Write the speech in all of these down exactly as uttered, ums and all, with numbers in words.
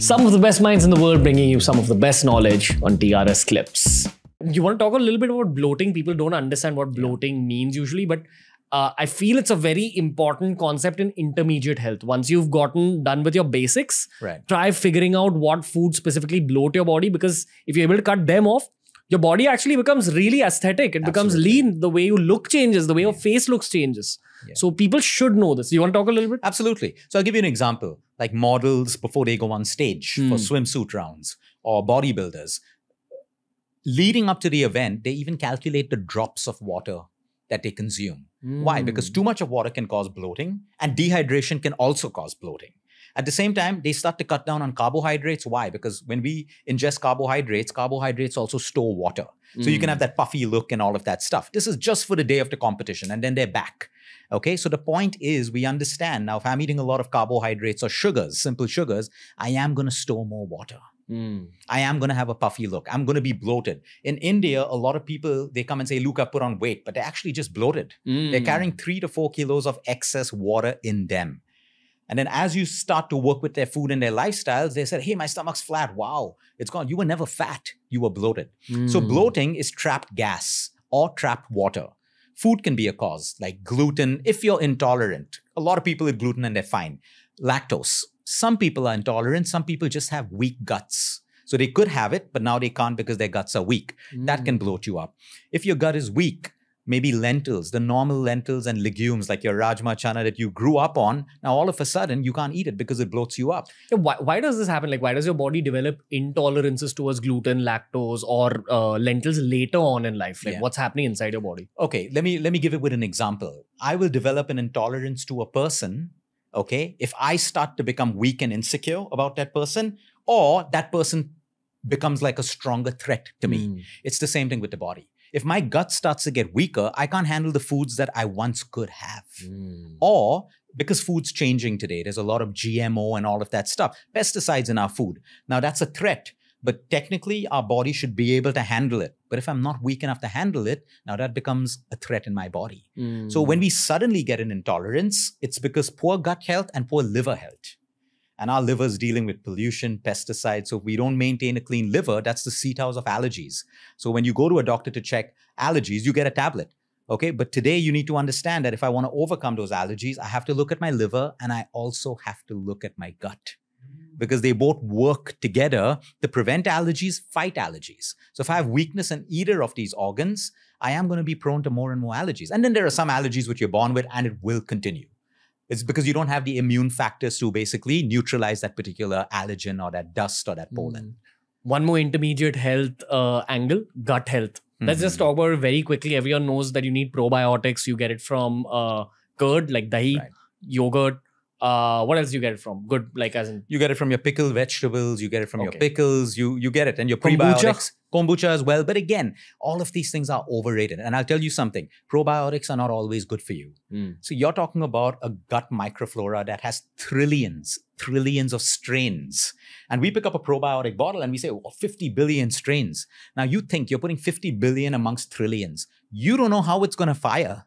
Some of the best minds in the world bringing you some of the best knowledge on T R S Clips. You want to talk a little bit about bloating? People don't understand what bloating means usually, but uh, I feel it's a very important concept in intermediate health. Once you've gotten done with your basics, right, try figuring out what foods specifically bloat your body, because if you're able to cut them off, your body actually becomes really aesthetic. It Absolutely. becomes lean. The way you look changes. The way yeah. your face looks changes. Yeah. So people should know this. You want to talk a little bit? Absolutely. So I'll give you an example. Like models before they go on stage mm. for swimsuit rounds, or bodybuilders. Leading up to the event, they even calculate the drops of water that they consume. Mm. Why? Because too much of water can cause bloating, and dehydration can also cause bloating. At the same time, they start to cut down on carbohydrates. Why? Because when we ingest carbohydrates, carbohydrates also store water. So mm. you can have that puffy look and all of that stuff. This is just for the day of the competition, and then they're back. Okay, so the point is, we understand now, if I'm eating a lot of carbohydrates or sugars, simple sugars, I am going to store more water. Mm. I am going to have a puffy look. I'm going to be bloated. In India, a lot of people, they come and say, look, I put on weight, but they're actually just bloated. Mm. They're carrying three to four kilos of excess water in them. And then as you start to work with their food and their lifestyles, they said, hey, my stomach's flat. Wow, it's gone. You were never fat. You were bloated. Mm. So bloating is trapped gas or trapped water. Food can be a cause, like gluten, if you're intolerant. A lot of people eat gluten and they're fine. Lactose. Some people are intolerant. Some people just have weak guts. So they could have it, but now they can't because their guts are weak. Mm. That can bloat you up. If your gut is weak, maybe lentils, the normal lentils and legumes like your rajma chana that you grew up on, now all of a sudden you can't eat it because it bloats you up. Yeah, why, why does this happen? Like, why does your body develop intolerances towards gluten, lactose, or uh, lentils later on in life? Like, yeah. what's happening inside your body? Okay, let me, let me give it with an example. I will develop an intolerance to a person, okay, if I start to become weak and insecure about that person, or that person becomes like a stronger threat to me. Mm. It's the same thing with the body. If my gut starts to get weaker, I can't handle the foods that I once could have. Mm. Or because food's changing today, there's a lot of G M O and all of that stuff, pesticides in our food. Now that's a threat, but technically our body should be able to handle it. But if I'm not weak enough to handle it, now that becomes a threat in my body. Mm. So when we suddenly get an intolerance, it's because poor gut health and poor liver health. And our liver's dealing with pollution, pesticides. So if we don't maintain a clean liver, that's the seat house of allergies. So when you go to a doctor to check allergies, you get a tablet. Okay, but today you need to understand that if I want to overcome those allergies, I have to look at my liver and I also have to look at my gut. Because they both work together to prevent allergies, fight allergies. So if I have weakness in either of these organs, I am going to be prone to more and more allergies. And then there are some allergies which you're born with and it will continue. It's because you don't have the immune factors to basically neutralize that particular allergen or that dust or that pollen. One more intermediate health uh, angle, gut health. Mm-hmm. Let's just talk about it very quickly. Everyone knows that you need probiotics. You get it from uh, curd, like dahi, right. yogurt. Uh, what else do you get it from? Good, like as in? You get it from your pickled vegetables. You get it from okay. your pickles. You, you get it. And your prebiotics. Kombucha as well. But again, all of these things are overrated. And I'll tell you something, probiotics are not always good for you. Mm. So you're talking about a gut microflora that has trillions, trillions of strains. And we pick up a probiotic bottle and we say, oh, fifty billion strains. Now you think you're putting fifty billion amongst trillions. You don't know how it's going to fire.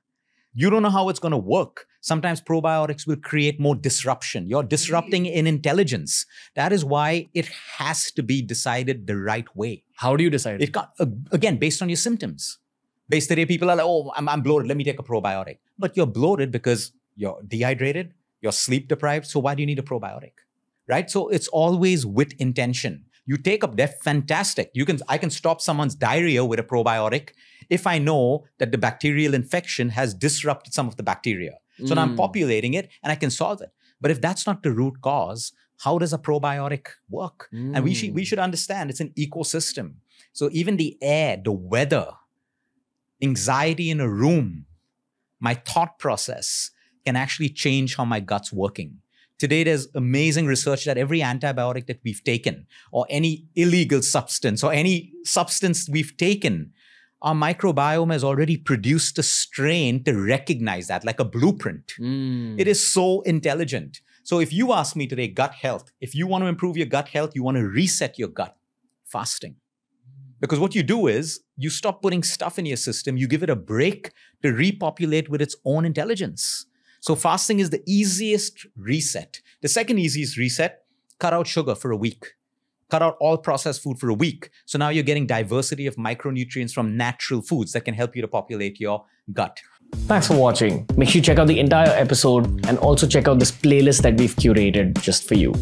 You don't know how it's going to work. Sometimes probiotics will create more disruption. You're disrupting in intelligence. That is why it has to be decided the right way. How do you decide? It got, again, based on your symptoms. Based today, people are like, oh, I'm, I'm bloated. Let me take a probiotic. But you're bloated because you're dehydrated. You're sleep deprived. So why do you need a probiotic? Right? So it's always with intention. You take up that, fantastic. You can, I can stop someone's diarrhea with a probiotic if I know that the bacterial infection has disrupted some of the bacteria. So mm. now I'm populating it and I can solve it. But if that's not the root cause, how does a probiotic work? Mm. And we should, we should understand it's an ecosystem. So even the air, the weather, anxiety in a room, my thought process can actually change how my gut's working. Today, there's amazing research that every antibiotic that we've taken or any illegal substance or any substance we've taken, our microbiome has already produced a strain to recognize that, like a blueprint. Mm. It is so intelligent. So if you ask me today, gut health, if you want to improve your gut health, you want to reset your gut, fasting. Because what you do is you stop putting stuff in your system, you give it a break to repopulate with its own intelligence. So fasting is the easiest reset. The second easiest reset, cut out sugar for a week. Cut out all processed food for a week. So now you're getting diversity of micronutrients from natural foods that can help you to populate your gut. Thanks for watching. Make sure you check out the entire episode and also check out this playlist that we've curated just for you.